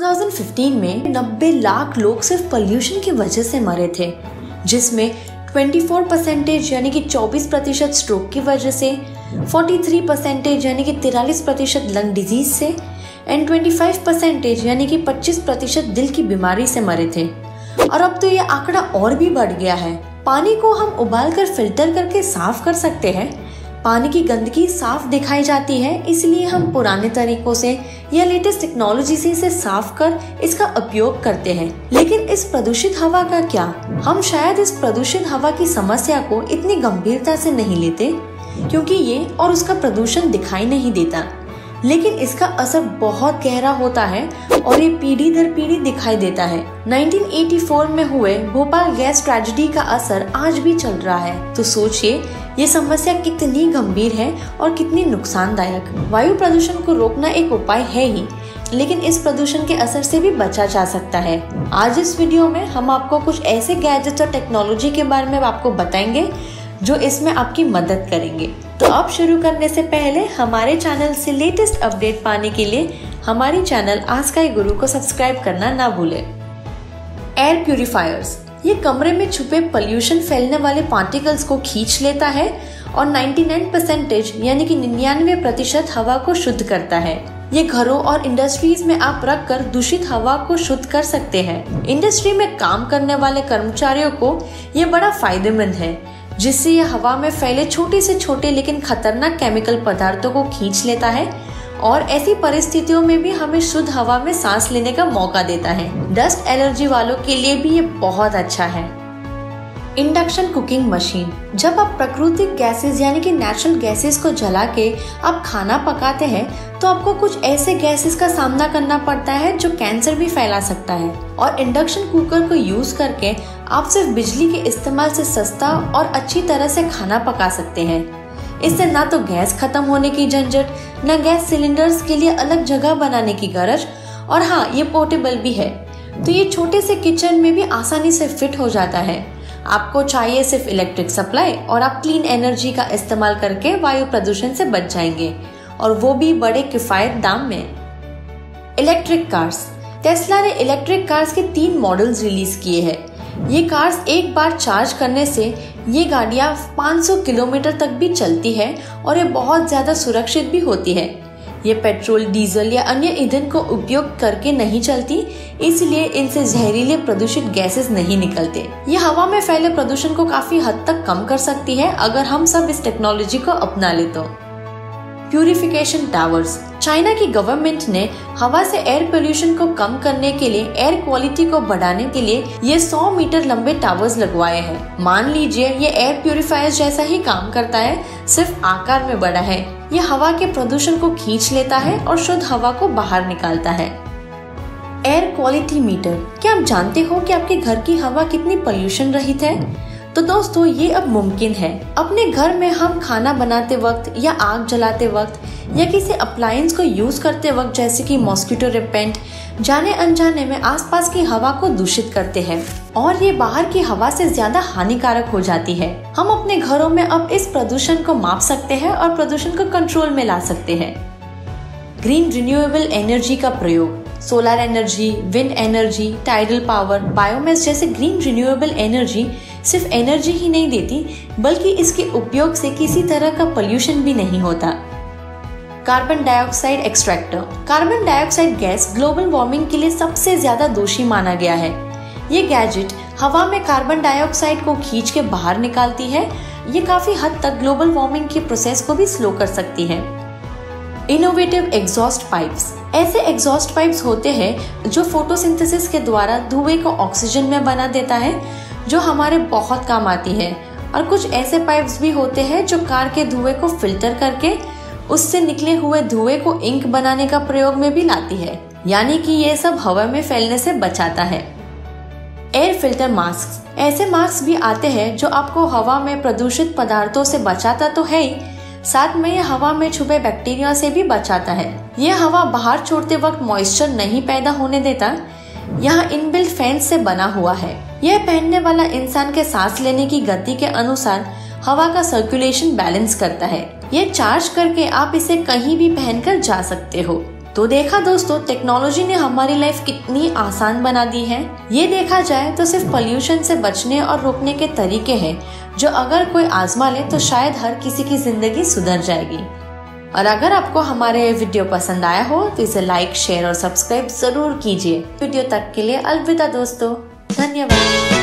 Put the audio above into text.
2015 में 90 लाख लोग सिर्फ पॉल्यूशन की वजह से मरे थे, जिसमें 24% यानी कि 24% स्ट्रोक की वजह से, 43% यानी कि 43% लंग डिजीज से एंड 25% यानी कि 25% दिल की बीमारी से मरे थे। और अब तो ये आंकड़ा और भी बढ़ गया है। पानी को हम उबाल कर फिल्टर करके साफ कर सकते हैं। पानी की गंदगी साफ दिखाई जाती है, इसलिए हम पुराने तरीकों से या लेटेस्ट टेक्नोलॉजी से इसे साफ कर इसका उपयोग करते हैं। लेकिन इस प्रदूषित हवा का क्या? हम शायद इस प्रदूषित हवा की समस्या को इतनी गंभीरता से नहीं लेते, क्योंकि ये और उसका प्रदूषण दिखाई नहीं देता, लेकिन इसका असर बहुत गहरा होता है और ये पीढ़ी दर पीढ़ी दिखाई देता है। 1984 में हुए भोपाल गैस ट्रेजेडी का असर आज भी चल रहा है। तो सोचिए ये समस्या कितनी गंभीर है और कितनी नुकसानदायक। वायु प्रदूषण को रोकना एक उपाय है ही, लेकिन इस प्रदूषण के असर से भी बचा जा सकता है। आज इस वीडियो में हम आपको कुछ ऐसे गैजेट्स और टेक्नोलॉजी के बारे में आपको बताएंगे जो इसमें आपकी मदद करेंगे। तो आप शुरू करने से पहले हमारे चैनल से लेटेस्ट अपडेट पाने के लिए हमारे चैनल आज का गुरु को सब्सक्राइब करना ना भूलें। एयर प्यूरिफायर्स, ये कमरे में छुपे पॉल्यूशन फैलने वाले पार्टिकल्स को खींच लेता है और 99% यानी कि 99% हवा को शुद्ध करता है। ये घरों और इंडस्ट्रीज में आप रख कर दूषित हवा को शुद्ध कर सकते हैं। इंडस्ट्री में काम करने वाले कर्मचारियों को ये बड़ा फायदेमंद है, जिससे यह हवा में फैले छोटे से छोटे लेकिन खतरनाक केमिकल पदार्थों को खींच लेता है और ऐसी परिस्थितियों में भी हमें शुद्ध हवा में सांस लेने का मौका देता है। डस्ट एलर्जी वालों के लिए भी ये बहुत अच्छा है। इंडक्शन कुकिंग मशीन, जब आप प्राकृतिक गैसेस यानी कि नेचुरल गैसेस को जला के आप खाना पकाते हैं तो आपको कुछ ऐसे गैसेस का सामना करना पड़ता है जो कैंसर भी फैला सकता है। और इंडक्शन कुकर को यूज करके आप सिर्फ बिजली के इस्तेमाल से सस्ता और अच्छी तरह से खाना पका सकते हैं। इससे ना तो गैस खत्म होने की झंझट, न गैस सिलेंडर्स के लिए अलग जगह बनाने की गरज, और हाँ, ये पोर्टेबल भी है, तो ये छोटे से किचन में भी आसानी से फिट हो जाता है। आपको चाहिए सिर्फ इलेक्ट्रिक सप्लाई और आप क्लीन एनर्जी का इस्तेमाल करके वायु प्रदूषण से बच जाएंगे, और वो भी बड़े किफायत दाम में। इलेक्ट्रिक कार्स, टेस्ला ने इलेक्ट्रिक कार्स के 3 मॉडल्स रिलीज किए हैं। ये कार्स एक बार चार्ज करने से ये गाड़ियाँ 500 किलोमीटर तक भी चलती है और ये बहुत ज्यादा सुरक्षित भी होती है। ये पेट्रोल, डीजल या अन्य ईंधन को उपयोग करके नहीं चलती, इसलिए इनसे जहरीले प्रदूषित गैसेस नहीं निकलते। ये हवा में फैले प्रदूषण को काफी हद तक कम कर सकती है अगर हम सब इस टेक्नोलॉजी को अपना ले तो। प्यूरिफिकेशन टावर्स, चाइना की गवर्नमेंट ने हवा से एयर पोल्यूशन को कम करने के लिए एयर क्वालिटी को बढ़ाने के लिए ये 100 मीटर लंबे टावर्स लगवाए हैं। मान लीजिए ये एयर प्यूरिफायर जैसा ही काम करता है, सिर्फ आकार में बड़ा है। ये हवा के प्रदूषण को खींच लेता है और शुद्ध हवा को बाहर निकालता है। एयर क्वालिटी मीटर, क्या आप जानते हो कि आपके घर की हवा कितनी पॉल्यूशन रहित है? तो दोस्तों ये अब मुमकिन है। अपने घर में हम खाना बनाते वक्त या आग जलाते वक्त या किसी अप्लायंस को यूज करते वक्त जैसे कि मॉस्किटो रिपेंट जाने अनजाने में आसपास की हवा को दूषित करते हैं और ये बाहर की हवा से ज्यादा हानिकारक हो जाती है। हम अपने घरों में अब इस प्रदूषण को माप सकते हैं और प्रदूषण को कंट्रोल में ला सकते हैं। ग्रीन रिन्यूएबल एनर्जी का प्रयोग, solar energy, wind energy, tidal power, biomass जैसे ग्रीन रिन्यूएबल एनर्जी सिर्फ एनर्जी ही नहीं देती, बल्कि इसके उपयोग से किसी तरह का पॉल्यूशन भी नहीं होता। Carbon dioxide extractor, carbon dioxide gas global warming के लिए सबसे ज्यादा दोषी माना गया है। ये गैजेट हवा में कार्बन डाइऑक्साइड को खींच के बाहर निकालती है। ये काफी हद तक ग्लोबल वार्मिंग के प्रोसेस को भी स्लो कर सकती है। इनोवेटिव एग्जॉस्ट पाइप्स, ऐसे एग्जॉस्ट पाइप्स होते हैं जो फोटोसिंथेसिस के द्वारा धुएं को ऑक्सीजन में बना देता है, जो हमारे बहुत काम आती है। और कुछ ऐसे पाइप्स भी होते हैं जो कार के धुएं को फिल्टर करके उससे निकले हुए धुएं को इंक बनाने का प्रयोग में भी लाती है, यानी कि ये सब हवा में फैलने से बचाता है। एयर फिल्टर मास्क, ऐसे मास्क भी आते हैं जो आपको हवा में प्रदूषित पदार्थों से बचाता तो है ही, साथ में यह हवा में छुपे बैक्टीरिया से भी बचाता है। यह हवा बाहर छोड़ते वक्त मॉइस्चर नहीं पैदा होने देता। यहाँ इनबिल्ट फैंस से बना हुआ है। यह पहनने वाला इंसान के सांस लेने की गति के अनुसार हवा का सर्कुलेशन बैलेंस करता है। यह चार्ज करके आप इसे कहीं भी पहनकर जा सकते हो। तो देखा दोस्तों, टेक्नोलॉजी ने हमारी लाइफ कितनी आसान बना दी है। ये देखा जाए तो सिर्फ पॉल्यूशन से बचने और रोकने के तरीके हैं जो अगर कोई आजमा ले तो शायद हर किसी की जिंदगी सुधर जाएगी। और अगर आपको हमारे वीडियो पसंद आया हो तो इसे लाइक, शेयर और सब्सक्राइब जरूर कीजिए। वीडियो तक के लिए अलविदा दोस्तों, धन्यवाद।